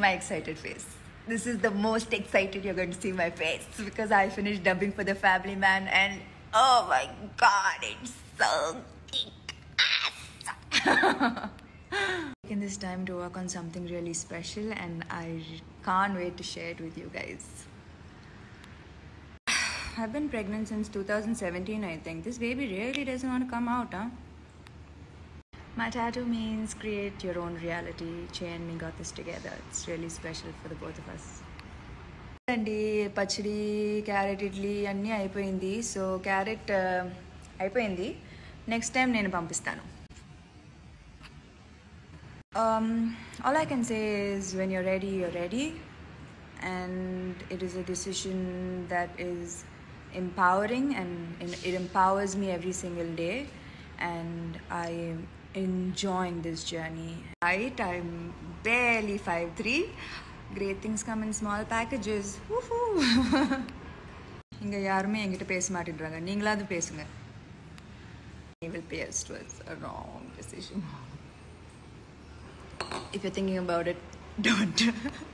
My excited face. This is the most excited you're going to see my face because I finished dubbing for The Family Man and oh my god, it's so kick-ass. Taking this time to work on something really special and I can't wait to share it with you guys. I've been pregnant since 2017, I think. This baby really doesn't want to come out, huh? My tattoo means create your own reality. Che and me got this together. It's really special for the both of us. Andi, pachdi, carrot idli, anni aipoyindi. So carrot aipoyindi. Next time nenu pampistanu. All I can say is when you're ready, you're ready. And it is a decision that is empowering and it empowers me every single day. And I'm enjoying this journey. Right, I'm barely 5'3". Great things come in small packages. Woohoo! Inga yarume engitta pesamaatindranga. Neengaladu pesunga. Navel pierced was a wrong decision. If you're thinking about it, don't.